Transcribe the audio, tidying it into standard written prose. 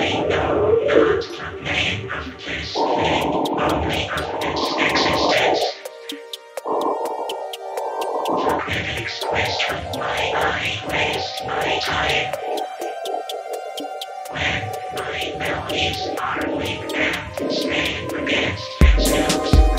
When my melodies are weak and stand against themselves.